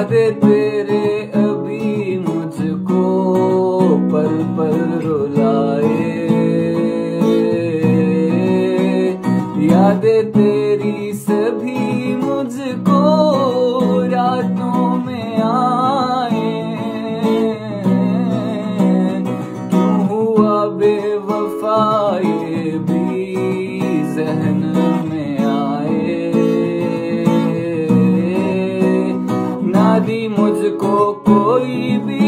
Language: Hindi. इशारे तेरे अभी मुझको पल पल रुलाए, यादें तेरी सभी मुझको रातों में आए। क्यों हुआ बेवफा ये भी जहन में आए, ना दी मुझको कोई भी